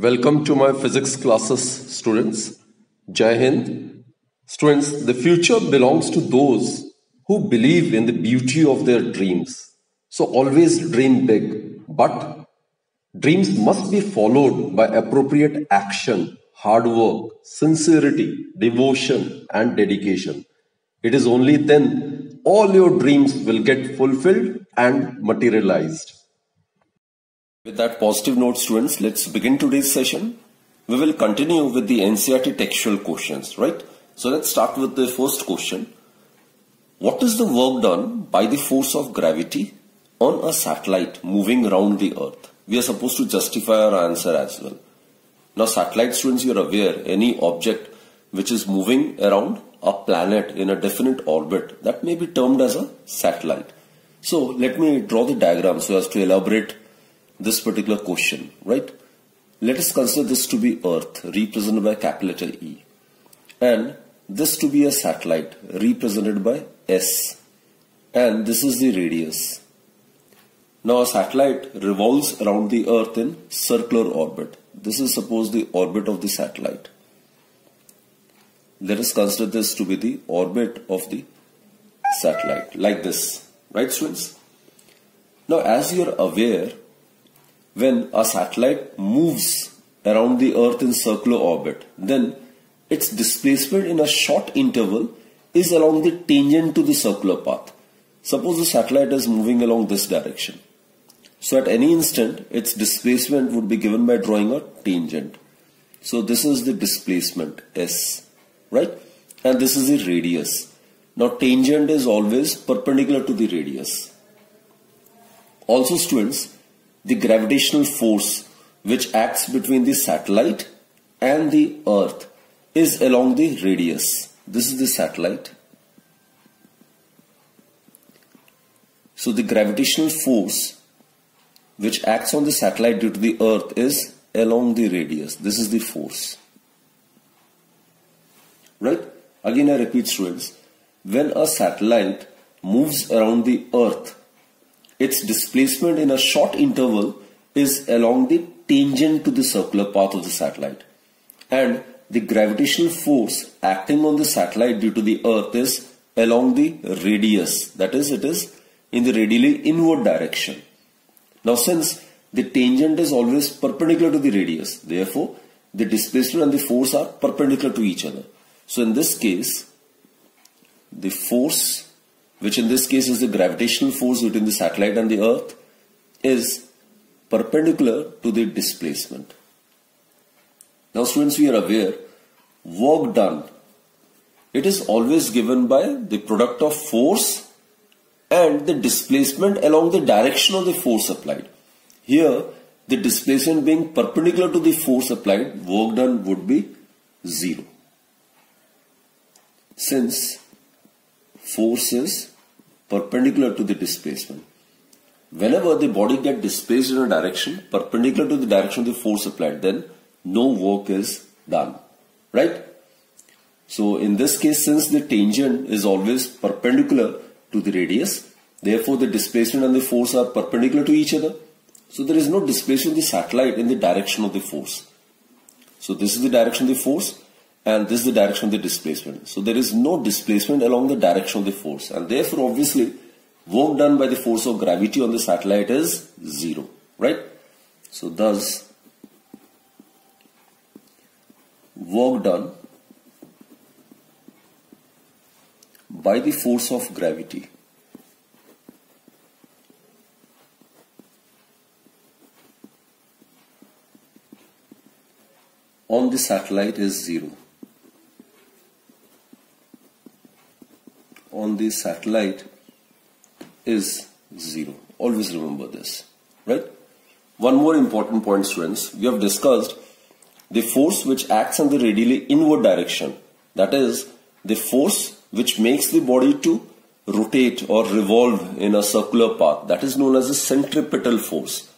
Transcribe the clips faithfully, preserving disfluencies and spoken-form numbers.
Welcome to my physics classes, students. Jai Hind. Students, the future belongs to those who believe in the beauty of their dreams. So always dream big, but dreams must be followed by appropriate action, hard work, sincerity, devotion, and dedication. It is only then all your dreams will get fulfilled and materialized. With that positive note, students, let's begin today's session. We will continue with the N C E R T textual questions, right? So let's start with the first question. What is the work done by the force of gravity on a satellite moving around the earth? We are supposed to justify our answer as well. Now, satellite, students, you are aware, any object which is moving around a planet in a definite orbit, that may be termed as a satellite. So let me draw the diagram so as to elaborate this particular question, right? Let us consider this to be Earth, represented by capital letter E, and this to be a satellite, represented by S, and this is the radius. Now, a satellite revolves around the Earth in circular orbit. This is suppose the orbit of the satellite. Let us consider this to be the orbit of the satellite, like this, right, students? Now, as you are aware, when a satellite moves around the Earth in circular orbit, then its displacement in a short interval is along the tangent to the circular path. Suppose the satellite is moving along this direction. So at any instant, its displacement would be given by drawing a tangent. So this is the displacement, S, right? And this is the radius. Now tangent is always perpendicular to the radius. Also, students, the gravitational force which acts between the satellite and the Earth is along the radius. This is the satellite. So the gravitational force which acts on the satellite due to the Earth is along the radius. This is the force. Right? Again, I repeat, students, when a satellite moves around the Earth, its displacement in a short interval is along the tangent to the circular path of the satellite. And the gravitational force acting on the satellite due to the Earth is along the radius. That is, it is in the radially inward direction. Now, since the tangent is always perpendicular to the radius, therefore, the displacement and the force are perpendicular to each other. So, in this case, the force, which in this case is the gravitational force between the satellite and the Earth, is perpendicular to the displacement. Now, students, we are aware, work done, it is always given by the product of force and the displacement along the direction of the force applied. Here, the displacement being perpendicular to the force applied, work done would be zero, since force is perpendicular to the displacement. Whenever the body gets displaced in a direction perpendicular to the direction of the force applied, then no work is done, right? So in this case, since the tangent is always perpendicular to the radius, therefore the displacement and the force are perpendicular to each other. So there is no displacement of the satellite in the direction of the force. So this is the direction of the force, and this is the direction of the displacement. So there is no displacement along the direction of the force, and therefore obviously work done by the force of gravity on the satellite is zero, right? So thus work done by the force of gravity on the satellite is zero. On the satellite is zero. Always remember this, right? One more important point, students. We have discussed the force which acts in the radially inward direction. That is, the force which makes the body to rotate or revolve in a circular path. That is known as the centripetal force.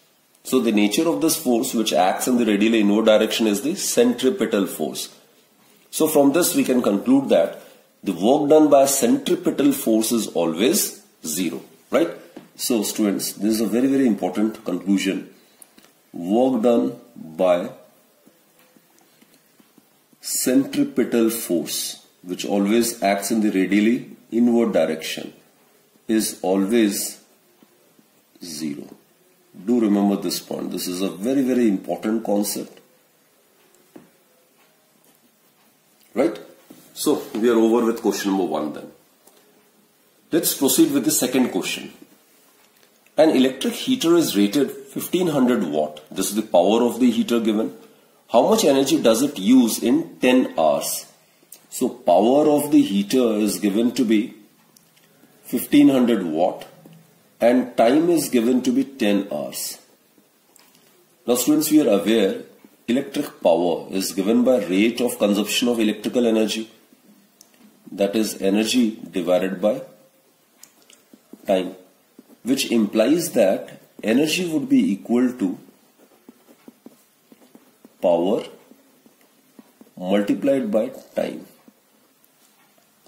So the nature of this force which acts in the radially inward direction is the centripetal force. So from this we can conclude that the work done by centripetal force is always zero, right? So students, this is a very, very important conclusion. Work done by centripetal force, which always acts in the radially inward direction, is always zero. Do remember this point. This is a very, very important concept. Right? So, we are over with question number one then. Let's proceed with the second question. An electric heater is rated fifteen hundred watt. This is the power of the heater given. How much energy does it use in ten hours? So, power of the heater is given to be fifteen hundred watt and time is given to be ten hours. Now, students, we are aware electric power is given by rate of consumption of electrical energy, that is energy divided by time, which implies that energy would be equal to power multiplied by time.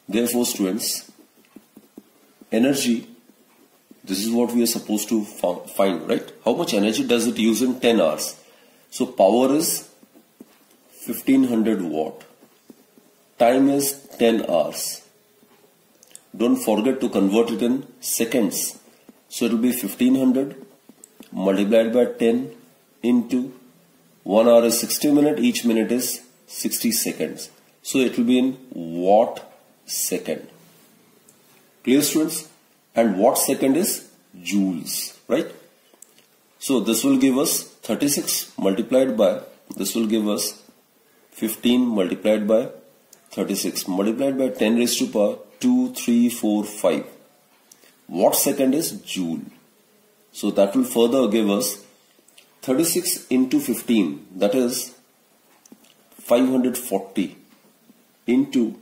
Therefore, students, energy, this is what we are supposed to find, right? How much energy does it use in ten hours? So power is fifteen hundred watt. Time is ten hours. Don't forget to convert it in seconds. So it will be fifteen hundred multiplied by ten into one hour is sixty minutes, each minute is sixty seconds. So it will be in watt second. Clear, students? And watt second is joules, right? So this will give us thirty-six multiplied by, this will give us fifteen multiplied by thirty-six multiplied by ten raised to power two, three, four, five. Watt second is joule. So that will further give us thirty-six into fifteen, that is five hundred forty into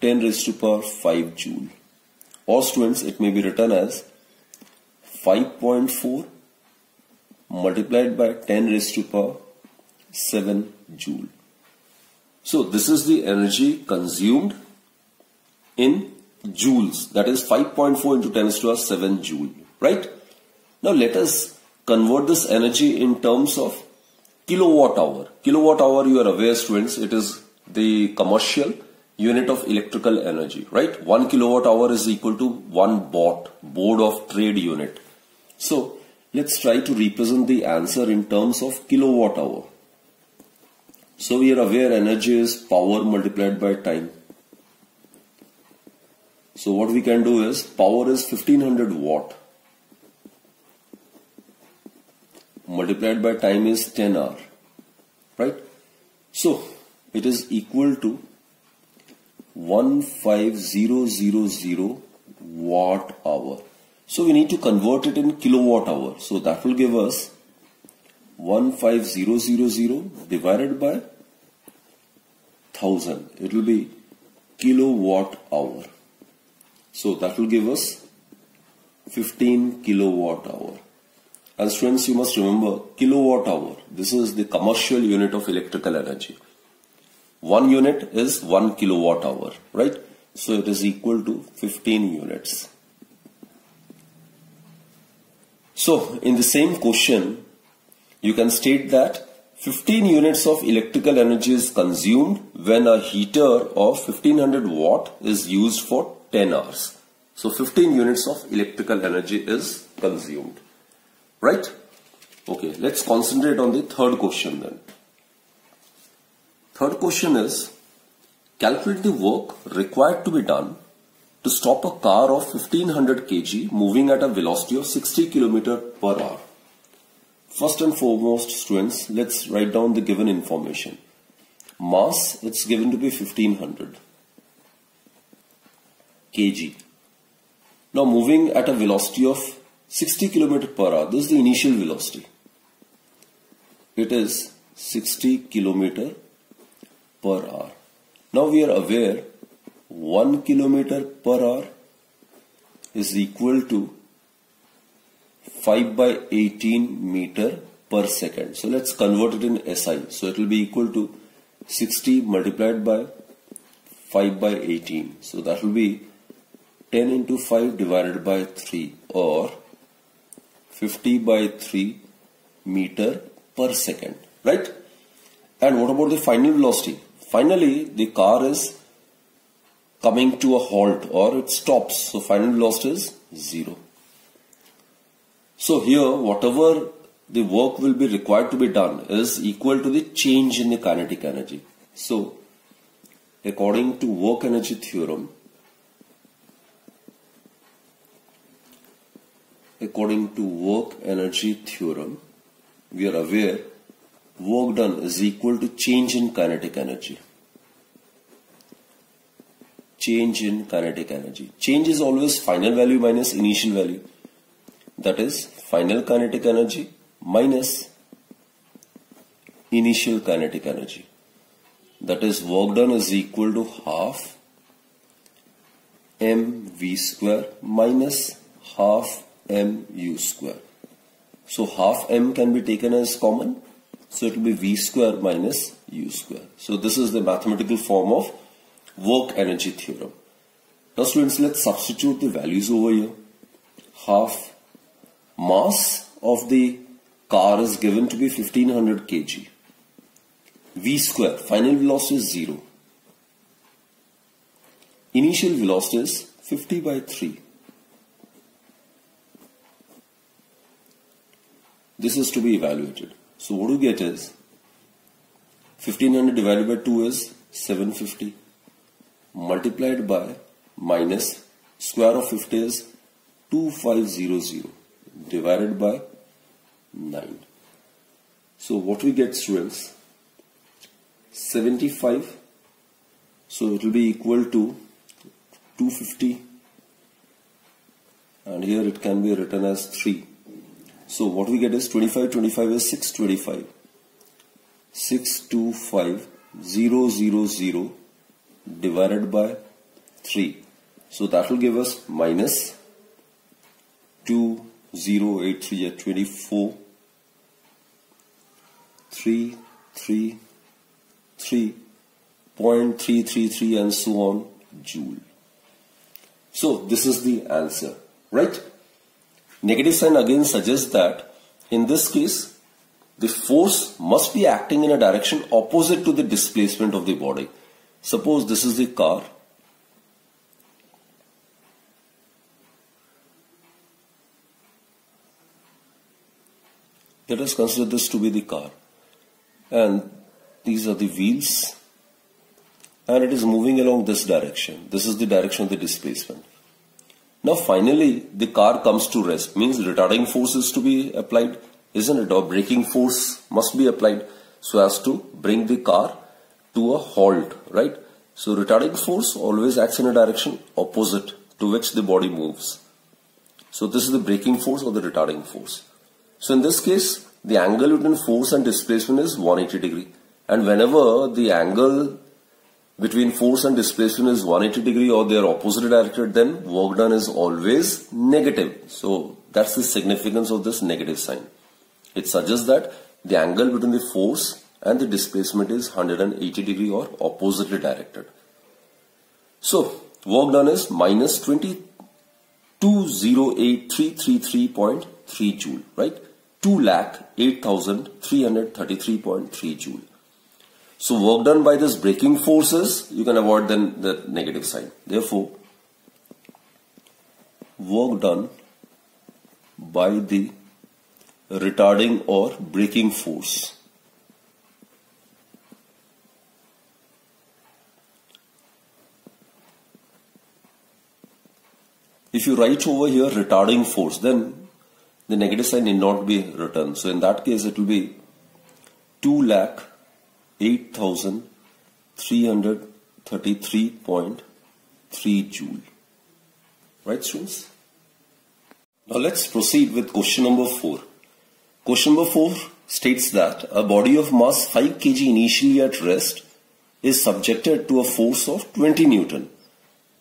ten raised to power five joule. Or students, it may be written as five point four multiplied by ten raised to power seven joule. So this is the energy consumed in joules, that is five point four into ten raised to power seven joule, right? Now let us convert this energy in terms of kilowatt hour. Kilowatt hour, you are aware, students, it is the commercial unit of electrical energy, right? One kilowatt hour is equal to one baud, board of trade unit. So let's try to represent the answer in terms of kilowatt hour. So we are aware energy is power multiplied by time. So what we can do is power is fifteen hundred watt multiplied by time is ten hour, right? So it is equal to one thousand five hundred watt hour. So we need to convert it in kilowatt hour. So that will give us one thousand five hundred divided by one thousand. It will be kilowatt hour. So that will give us fifteen kilowatt hour. And students, you must remember kilowatt hour. This is the commercial unit of electrical energy. One unit is one kilowatt hour, right? So it is equal to fifteen units. So in the same question, you can state that fifteen units of electrical energy is consumed when a heater of fifteen hundred watt is used for ten hours. So fifteen units of electrical energy is consumed, right? Okay, let's concentrate on the third question then. Third question is, calculate the work required to be done to stop a car of fifteen hundred kilograms moving at a velocity of sixty kilometers per hour. First and foremost, students, let's write down the given information. Mass, it's given to be fifteen hundred kilograms. Now moving at a velocity of sixty kilometers per hour, this is the initial velocity. It is sixty kilometers per hour. Now we are aware one kilometer per hour is equal to five by eighteen meter per second. So let's convert it in S I. So it will be equal to sixty multiplied by five by eighteen. So that will be ten into five divided by three, or fifty by three meter per second, right? And what about the final velocity? Finally, the car is coming to a halt or it stops. So final velocity is zero. So here, whatever the work will be required to be done is equal to the change in the kinetic energy. So according to work energy theorem, according to work energy theorem, we are aware work done is equal to change in kinetic energy. Change in kinetic energy. Change is always final value minus initial value. That is final kinetic energy minus initial kinetic energy. That is work done is equal to half mv square minus half mu square. So half m can be taken as common. So it will be v square minus u square. So this is the mathematical form of work energy theorem. Now students, let's substitute the values over here. Half mass of the car is given to be fifteen hundred kilograms. V square, final velocity is zero. Initial velocity is fifty by three. This is to be evaluated. So what you get is fifteen hundred divided by two is seven hundred fifty multiplied by minus square of fifty is two thousand five hundred divided by nine. So what we get, students, seventy-five. So it will be equal to two hundred fifty, and here it can be written as three. So what we get is twenty-five, twenty-five is six hundred twenty-five. six hundred twenty-five thousand divided by three. So that will give us minus two thousand eighty-three at twenty-four. three hundred thirty-three point three three three and so on joule. So this is the answer, right? Negative sign again suggests that in this case the force must be acting in a direction opposite to the displacement of the body. Suppose this is the car. Let us consider this to be the car, and these are the wheels, and it is moving along this direction. This is the direction of the displacement. Now finally the car comes to rest, means retarding force is to be applied, isn't it? Or braking force must be applied so as to bring the car to a halt, right? So retarding force always acts in a direction opposite to which the body moves. So this is the braking force or the retarding force. So in this case the angle between force and displacement is one hundred eighty degrees, and whenever the angle between force and displacement is one hundred eighty degrees or they are opposite directed, then work done is always negative. So that's the significance of this negative sign. It suggests that the angle between the force and the displacement is one hundred eighty degrees or oppositely directed. So work done is minus two thousand eighty-three point three three joule, right? two lakh eight thousand three hundred thirty-three point three joule. So work done by this braking forces, you can avoid then the negative sign. Therefore, work done by the retarding or braking force . If you write over here retarding force, then the negative sign need not be written. So in that case it will be two lakh eight thousand three hundred thirty-three point three joule. Right, students? Now let's proceed with question number four. Question number four states that a body of mass five kilograms initially at rest is subjected to a force of twenty newtons.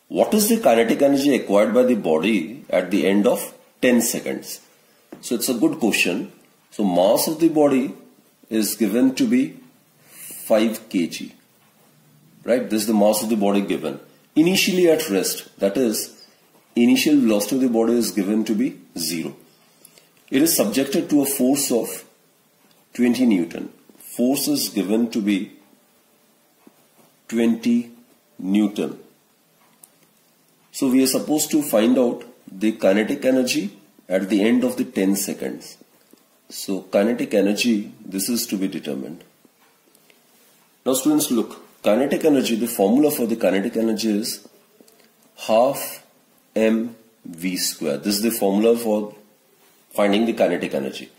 What is the kinetic energy acquired by the body at the end of ten seconds? So it's a good question. So mass of the body is given to be five kilograms, right? This is the mass of the body given. Initially at rest, that is, initial velocity of the body is given to be zero. It is subjected to a force of twenty newtons. Force is given to be twenty newton. So we are supposed to find out the kinetic energy at the end of the ten seconds. So kinetic energy, this is to be determined. Now students, look, kinetic energy, the formula for the kinetic energy is half mv square. This is the formula for finding the kinetic energy.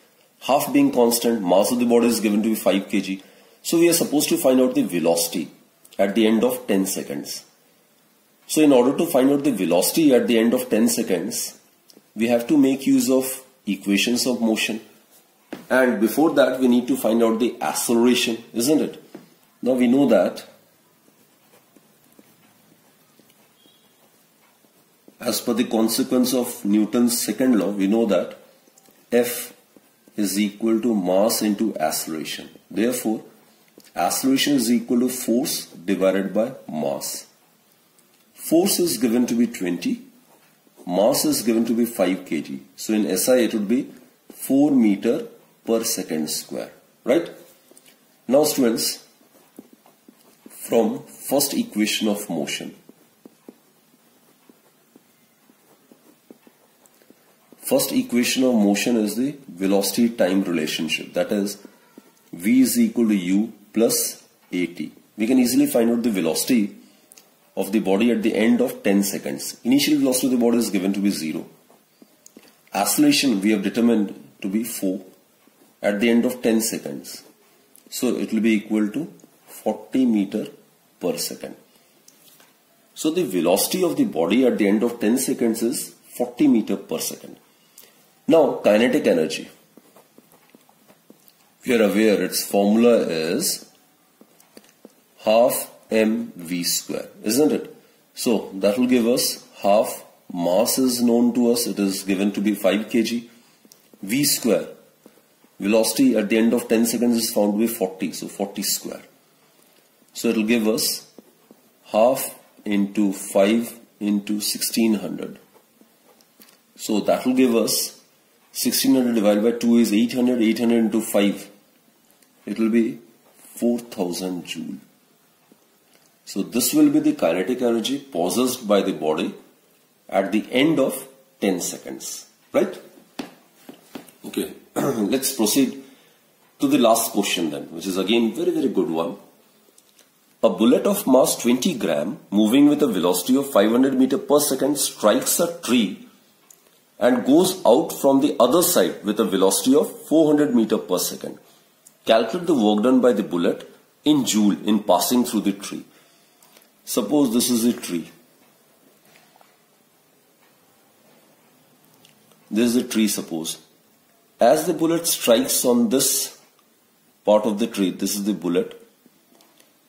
Half being constant, mass of the body is given to be five kilograms. So we are supposed to find out the velocity at the end of ten seconds. So in order to find out the velocity at the end of ten seconds, we have to make use of equations of motion. And before that, we need to find out the acceleration, isn't it? Now we know that as per the consequence of Newton's second law, we know that F is equal to mass into acceleration. Therefore, acceleration is equal to force divided by mass. Force is given to be twenty. Mass is given to be five kilograms. So in S I it would be four meter per second square. Right? Now students, from first equation of motion, first equation of motion is the velocity time relationship, that is v is equal to u plus at. We can easily find out the velocity of the body at the end of ten seconds. Initial velocity of the body is given to be zero. Acceleration we have determined to be four at the end of ten seconds. So it will be equal to forty meter per second. So the velocity of the body at the end of ten seconds is forty meter per second. Now kinetic energy. We are aware its formula is half mv square, isn't it? So that will give us half mass is known to us, it is given to be five kilograms. V square, velocity at the end of ten seconds is found to be forty, so forty square. So it will give us half into five into sixteen hundred. So that will give us sixteen hundred divided by two is eight hundred, eight hundred into five, it will be four thousand joule. So this will be the kinetic energy possessed by the body at the end of ten seconds, right? Okay, let's proceed to the last question then, which is again very very good one. A bullet of mass twenty gram moving with a velocity of five hundred meter per second strikes a tree and goes out from the other side with a velocity of four hundred meter per second. Calculate the work done by the bullet in joule in passing through the tree. Suppose this is a tree. This is a tree, suppose. As the bullet strikes on this part of the tree, this is the bullet,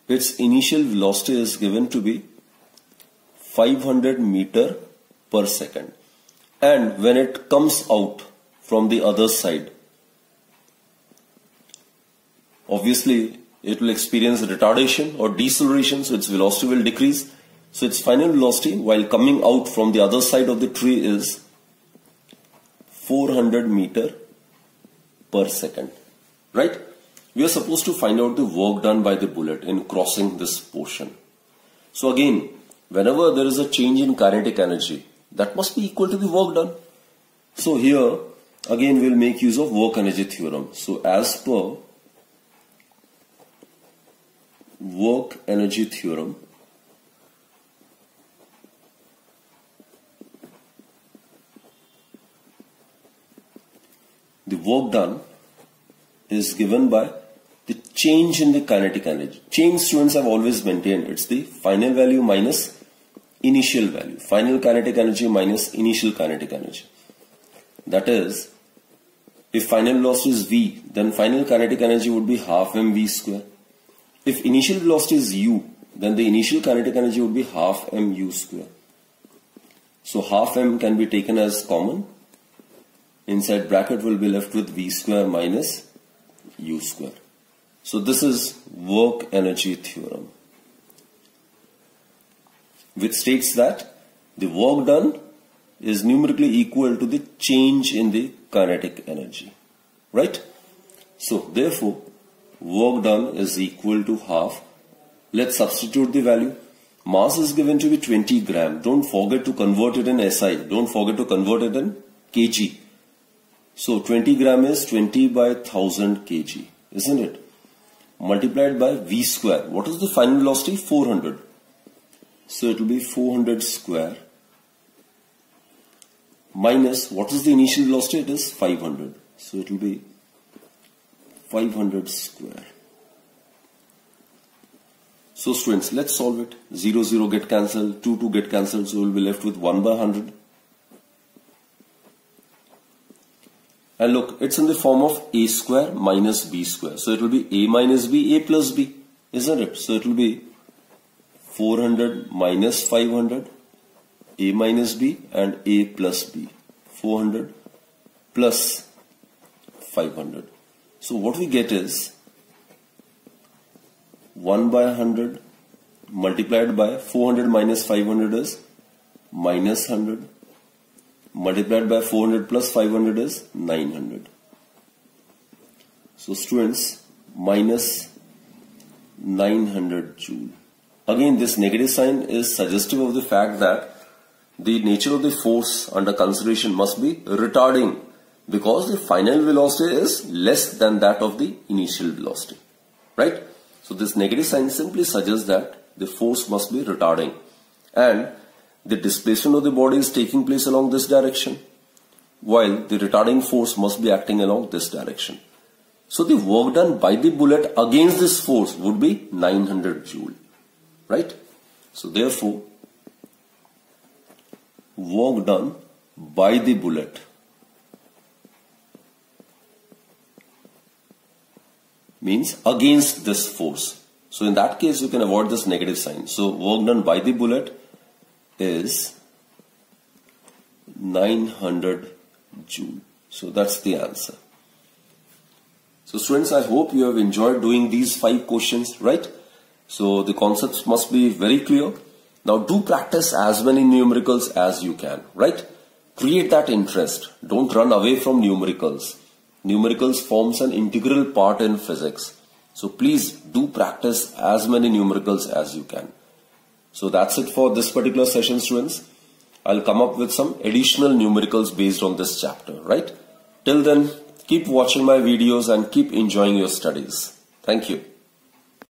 its initial velocity is given to be five hundred meter per second. And when it comes out from the other side, obviously it will experience retardation or deceleration, so its velocity will decrease. So its final velocity while coming out from the other side of the tree is four hundred meter per second, right? We are supposed to find out the work done by the bullet in crossing this portion. So again, whenever there is a change in kinetic energy, that must be equal to the work done. So here again we will make use of work energy theorem. So as per work energy theorem, the work done is given by the change in the kinetic energy. Change, students, have always maintained it's the final value minus initial value. Final kinetic energy minus initial kinetic energy. That is, if final velocity is v, then final kinetic energy would be half mv square. If initial velocity is u, then the initial kinetic energy would be half mu square. So half m can be taken as common. Inside bracket will be left with v square minus u square. So this is work energy theorem, which states that the work done is numerically equal to the change in the kinetic energy. Right? So therefore, work done is equal to half Let's substitute the value. Mass is given to be twenty grams. Don't forget to convert it in S I. Don't forget to convert it in kg. So twenty gram is twenty by one thousand kg, isn't it? Multiplied by v square. What is the final velocity? four hundred. So it will be four hundred square. Minus, what is the initial velocity? It is five hundred. So it will be five hundred square. So students, let's solve it. zero, zero get cancelled, two, two get cancelled, so we'll be left with one by one hundred. And look, it's in the form of a square minus b square. So it will be a minus b, a plus b, isn't it? So it will be four hundred minus five hundred, a minus b and a plus b. four hundred plus five hundred. So what we get is one by one hundred multiplied by four hundred minus five hundred is minus one hundred, multiplied by four hundred plus five hundred is nine hundred. So students, minus nine hundred joule. Again, this negative sign is suggestive of the fact that the nature of the force under consideration must be retarding, because the final velocity is less than that of the initial velocity, right? So this negative sign simply suggests that the force must be retarding, and the displacement of the body is taking place along this direction, while the retarding force must be acting along this direction. So the work done by the bullet against this force would be nine hundred joule, right? So therefore, work done by the bullet means against this force. So in that case, you can avoid this negative sign. So work done by the bullet is nine hundred joule. So that's the answer. So students, I hope you have enjoyed doing these five questions, right? So the concepts must be very clear. Now do practice as many numericals as you can, right? Create that interest. Don't run away from numericals. Numericals forms an integral part in physics. So please do practice as many numericals as you can. So that's it for this particular session, students. I'll come up with some additional numericals based on this chapter, right? Till then, keep watching my videos and keep enjoying your studies. Thank you.